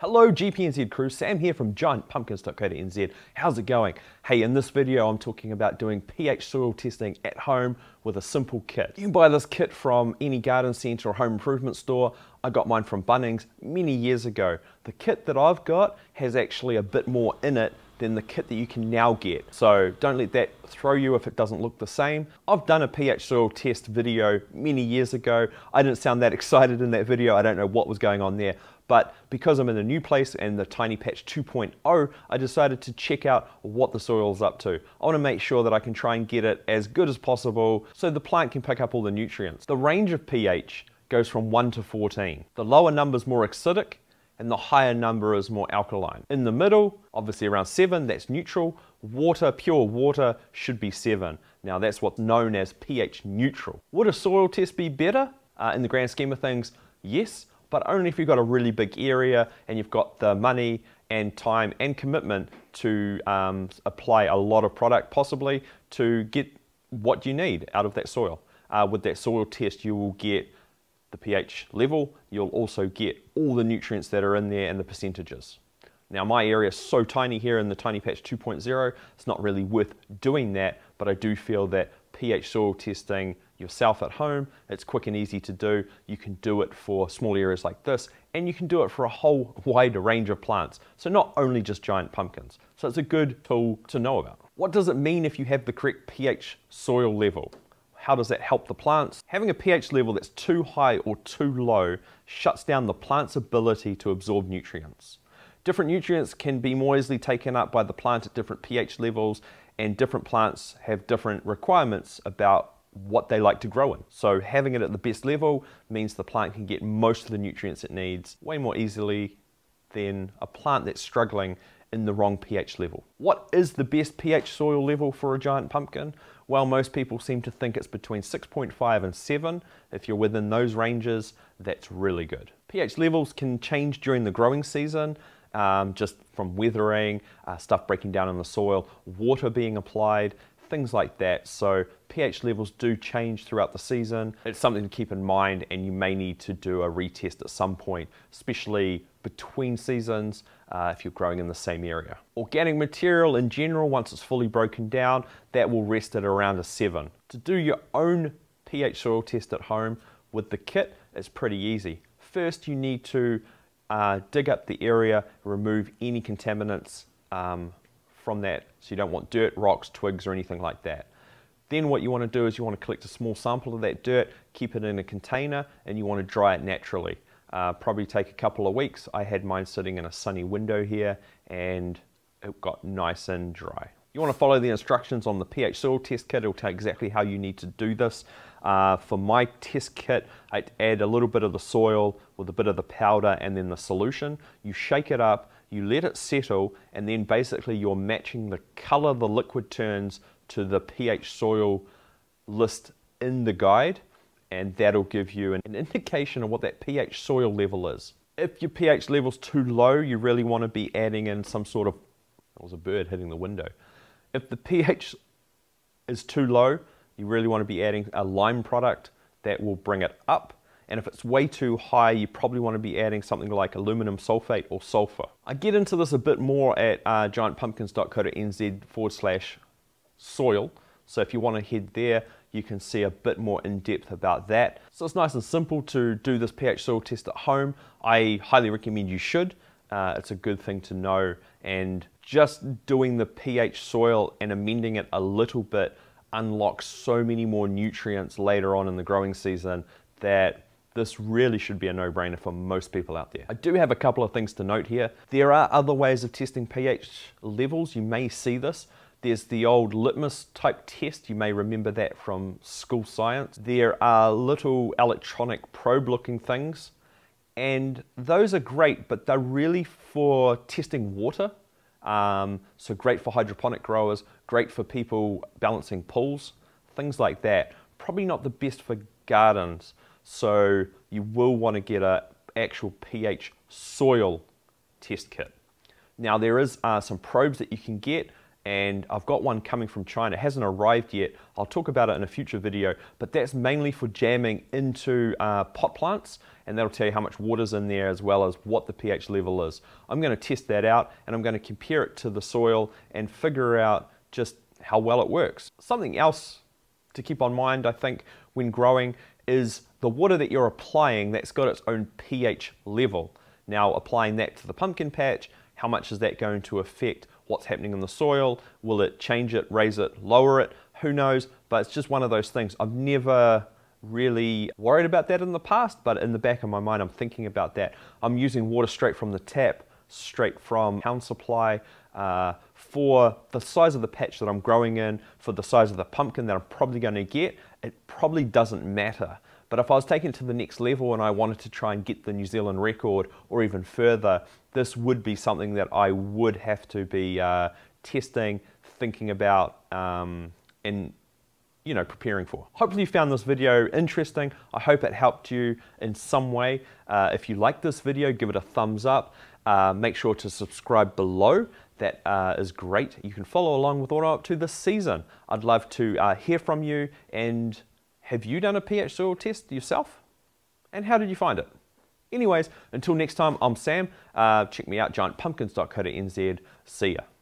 Hello GPNZ crew, Sam here from GiantPumpkins.co.nz. How's it going? Hey, in this video I'm talking about doing pH soil testing at home with a simple kit. You can buy this kit from any garden centre or home improvement store. I got mine from Bunnings many years ago. The kit that I've got has actually a bit more in it than the kit that you can now get. So don't let that throw you if it doesn't look the same. I've done a pH soil test video many years ago. I didn't sound that excited in that video. I don't know what was going on there. But because I'm in a new place and the Tiny Patch 2.0, I decided to check out what the soil is up to. I want to make sure that I can try and get it as good as possible so the plant can pick up all the nutrients. The range of pH goes from 1 to 14. The lower number is more acidic and the higher number is more alkaline. In the middle, obviously around 7, that's neutral. Water, pure water, should be 7. Now that's what's known as pH neutral. Would a soil test be better? In the grand scheme of things, yes. But only if you've got a really big area and you've got the money and time and commitment to apply a lot of product, possibly, to get what you need out of that soil. With that soil test, you will get the pH level. You'll also get all the nutrients that are in there and the percentages. Now, my area is so tiny here in the Tiny Patch 2.0, it's not really worth doing that, but I do feel that pH soil testing yourself at home, it's quick and easy to do. You can do it for small areas like this, and you can do it for a whole wide range of plants. So not only just giant pumpkins. So it's a good tool to know about. What does it mean if you have the correct pH soil level? How does that help the plants? Having a pH level that's too high or too low shuts down the plant's ability to absorb nutrients. Different nutrients can be more easily taken up by the plant at different pH levels, and different plants have different requirements about what they like to grow in. So having it at the best level means the plant can get most of the nutrients it needs way more easily than a plant that's struggling in the wrong pH level. What is the best pH soil level for a giant pumpkin? Well, most people seem to think it's between 6.5 and 7. If you're within those ranges, that's really good. pH levels can change during the growing season. Just from weathering, stuff breaking down in the soil, water being applied, things like that. So pH levels do change throughout the season. It's something to keep in mind, and you may need to do a retest at some point, especially between seasons if you're growing in the same area. Organic material in general, once it's fully broken down, that will rest at around a 7. To do your own pH soil test at home with the kit, it's pretty easy. First, you need to dig up the area, remove any contaminants from that. So you don't want dirt, rocks, twigs, or anything like that. Then what you want to do is you want to collect a small sample of that dirt, keep it in a container, and you want to dry it naturally. Probably take a couple of weeks. I had mine sitting in a sunny window here, and it got nice and dry. You want to follow the instructions on the pH soil test kit. It'll tell exactly how you need to do this. For my test kit, I'd add a little bit of the soil with a bit of the powder and then the solution. You shake it up, you let it settle, and then basically you're matching the color the liquid turns to the pH soil list in the guide, and that'll give you an indication of what that pH soil level is. If your pH level's too low, you really want to be adding in some sort of... That was a bird hitting the window. If the pH is too low, you really want to be adding a lime product that will bring it up. And if it's way too high, you probably want to be adding something like aluminum sulfate or sulfur. I get into this a bit more at giantpumpkins.co.nz/soil. So if you want to head there, you can see a bit more in depth about that. So it's nice and simple to do this pH soil test at home. I highly recommend you should. It's a good thing to know, and just doing the pH soil and amending it a little bit unlocks so many more nutrients later on in the growing season that this really should be a no-brainer for most people out there. I do have a couple of things to note here. There are other ways of testing pH levels. You may see this. There's the old litmus type test. You may remember that from school science. There are little electronic probe looking things, and those are great, but they're really for testing water. So great for hydroponic growers, great for people balancing pools, things like that. Probably not the best for gardens. So you will want to get an actual pH soil test kit. Now there is some probes that you can get, and I've got one coming from China. It hasn't arrived yet. I'll talk about it in a future video, but that's mainly for jamming into pot plants, and that'll tell you how much water's in there as well as what the pH level is. I'm going to test that out, and I'm going to compare it to the soil and figure out just how well it works. Something else to keep on mind, I think, when growing is the water that you're applying, that's got its own pH level. Now, applying that to the pumpkin patch, how much is that going to affect what's happening in the soil? Will it change it, raise it, lower it? Who knows? But it's just one of those things. I've never really worried about that in the past, but in the back of my mind, I'm thinking about that. I'm using water straight from the tap, straight from town supply, for the size of the patch that I'm growing in, for the size of the pumpkin that I'm probably going to get. It probably doesn't matter. But if I was taking it to the next level and I wanted to try and get the New Zealand record or even further, this would be something that I would have to be testing, thinking about, and preparing for. Hopefully you found this video interesting. I hope it helped you in some way. If you like this video, give it a thumbs up. Make sure to subscribe below. That is great. You can follow along with what I'm up to this season. I'd love to hear from you. And have you done a pH soil test yourself? And how did you find it? Anyways, until next time, I'm Sam. Check me out, GiantPumpkins.co.nz. See ya.